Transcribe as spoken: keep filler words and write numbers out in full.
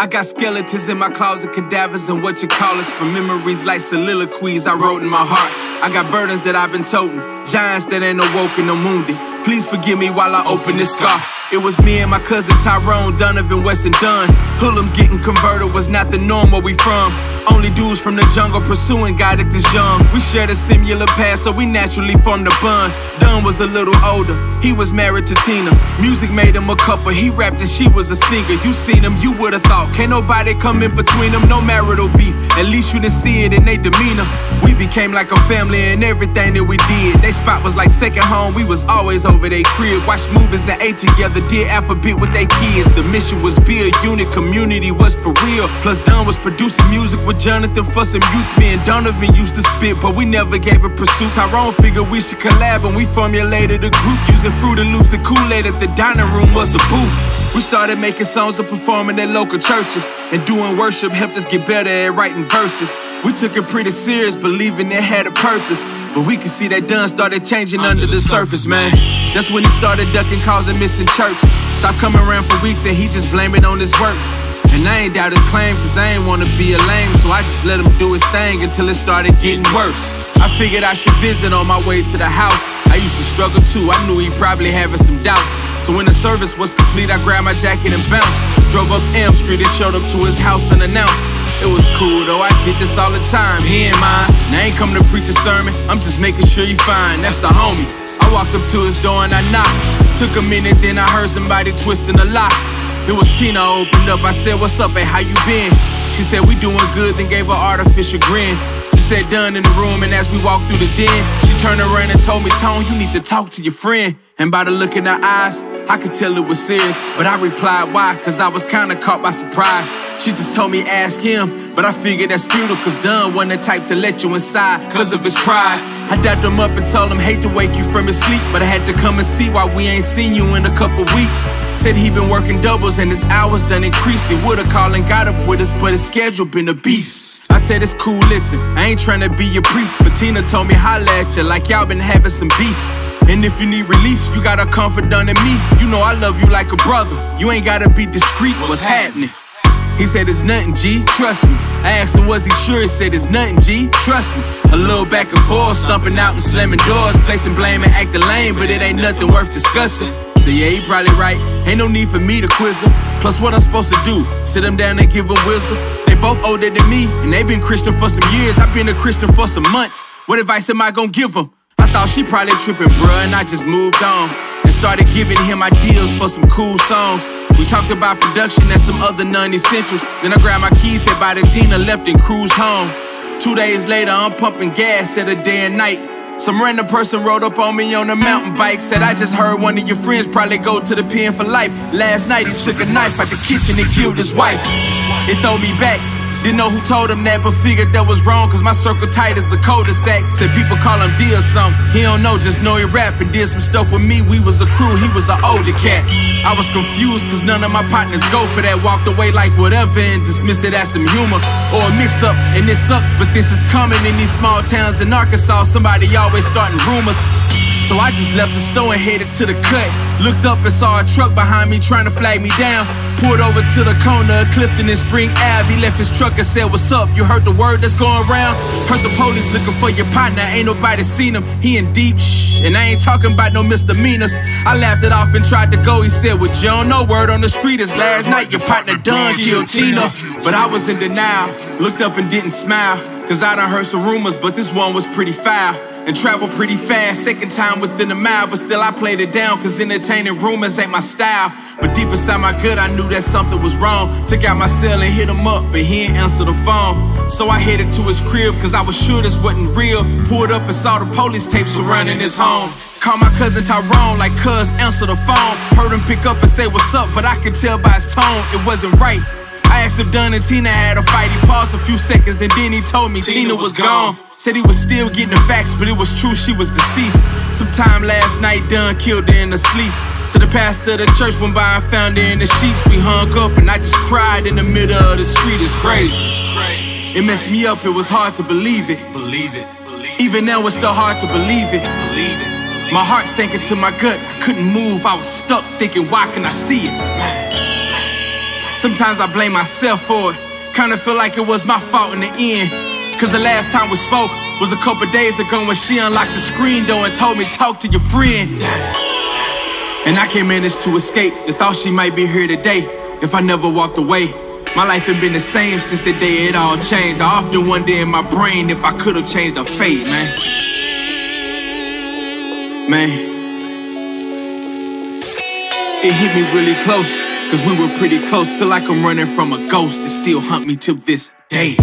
I got skeletons in my closet, cadavers and what you call us. For memories like soliloquies I wrote in my heart. I got burdens that I've been toting, giants that ain't awoken, no wounded. Please forgive me while I open this scar. It was me and my cousin Tyrone, Donovan, West and Dunn. Hoodlums getting converted was not the norm where we from. Only dudes from the jungle pursuing God at this young. We shared a similar past, so we naturally formed a bond. Dunn was a little older, he was married to Tina. Music made him a couple, he rapped and she was a singer. You seen him, you would've thought, can't nobody come in between them. No marital beef, at least you didn't see it in their demeanor. We became like a family in everything that we did. They spot was like second home, we was always over they crib. Watched movies and ate together, did alphabet with they kids. The mission was be a unit, community was for real. Plus Don was producing music with Jonathan for some youth men. Donovan used to spit, but we never gave a pursuit. Tyrone figured we should collab and we formulated a group, using Fruity Loops and Kool-Aid at the dining room was a booth. We started making songs and performing at local churches, and doing worship helped us get better at writing verses. We took it pretty serious, believing it had a purpose. But we could see that Dunn started changing under, under the, the surface, surface, man. That's when he started ducking calls and missing church. Stopped coming around for weeks and he just blamed it on his work. And I ain't doubt his claim, cause I ain't wanna be a lame, so I just let him do his thing until it started getting worse. I figured I should visit on my way to the house. I used to struggle too, I knew he probably having some doubts. So when the service was complete, I grabbed my jacket and bounced. Drove up Elm Street and showed up to his house and announced. It was cool though, I did this all the time, he ain't mine. Now I ain't come to preach a sermon, I'm just making sure you fine. That's the homie. I walked up to his door and I knocked. Took a minute, then I heard somebody twisting the lock. It was Tina opened up, I said, what's up, hey, how you been? She said, we doing good, then gave her artificial grin. She said, done in the room, and as we walked through the den, she turned around and told me, Tone, you need to talk to your friend. And by the look in her eyes, I could tell it was serious, but I replied, why? Cause I was kinda caught by surprise. She just told me ask him, but I figured that's futile, cause Dunn wasn't the type to let you inside cause of his pride. I dapped him up and told him hate to wake you from his sleep, but I had to come and see why we ain't seen you in a couple weeks. Said he been working doubles and his hours done increased. He would've called and got up with us, but his schedule been a beast. I said it's cool, listen, I ain't tryna be your priest, but Tina told me holla at ya like y'all been having some beef. And if you need release, you got a confidant in me. You know I love you like a brother, you ain't gotta be discreet. What's happening? He said, it's nothing, G, trust me. I asked him, was he sure? He said, it's nothing, G, trust me. A little back and forth, stomping out and slamming doors, placing blame and acting lame, but it ain't nothing worth discussing. So yeah, he probably right, ain't no need for me to quiz him. Plus what I'm supposed to do, sit him down and give him wisdom. They both older than me, and they been Christian for some years. I've been a Christian for some months. What advice am I gonna give him? I thought she probably tripping, bruh, and I just moved on. And started giving him ideas for some cool songs. We talked about production and some other non-essentials. Then I grabbed my keys, said bye to Tina, left and cruised home. Two days later, I'm pumping gas at a day and night. Some random person rode up on me on a mountain bike. Said, I just heard one of your friends probably go to the pen for life. Last night, he took a knife out the kitchen and killed his wife. It threw me back. Didn't know who told him that, but figured that was wrong, cause my circle tight as a cul-de-sac. Said people call him D or something, he don't know, just know he rap. And did some stuff with me, we was a crew, he was an older cat. I was confused cause none of my partners go for that. Walked away like whatever and dismissed it as some humor or a mix-up, and it sucks, but this is coming. In these small towns in Arkansas, somebody always starting rumors. So I just left the store and headed to the cut. Looked up and saw a truck behind me trying to flag me down. Pulled over to the corner of Clifton and Spring Ave. He left his truck and said, what's up? You heard the word that's going around? Heard the police looking for your partner. Ain't nobody seen him. He in deep shh. And I ain't talking about no misdemeanors. I laughed it off and tried to go. He said, well, you don't know, word on the street is last night your partner done killed Tina. But I was in denial. Looked up and didn't smile, cause I done heard some rumors, but this one was pretty foul. And travel pretty fast, second time within a mile, but still I played it down, cause entertaining rumors ain't my style. But deep inside my gut, I knew that something was wrong. Took out my cell and hit him up, but he ain't answer the phone. So I headed to his crib, cause I was sure this wasn't real. Pulled up and saw the police tape surrounding his home. Called my cousin Tyrone, like cuz answer the phone. Heard him pick up and say what's up, but I could tell by his tone, it wasn't right. I asked if Dunn and Tina had a fight. He paused a few seconds, and then he told me Tina, Tina was gone. Said he was still getting the facts, but it was true, she was deceased. Sometime last night, Dunn killed her in her sleep. So the pastor of the church went by and found her in the sheets. We hung up, and I just cried in the middle of the street. It's crazy. It messed me up, it was hard to believe it. Believe it. Even now, it's still hard to believe it. Believe it. My heart sank into my gut. I couldn't move, I was stuck thinking, why can I see it? Man. Sometimes I blame myself for it. Kinda feel like it was my fault in the end. Cause the last time we spoke was a couple days ago when she unlocked the screen door and told me, talk to your friend. And I can't manage to escape the thought she might be here today if I never walked away. My life had been the same since the day it all changed. I often wonder in my brain if I could've changed her fate, man. Man. It hit me really close, cause we were pretty close. Feel like I'm running from a ghost that still hunt me till this day.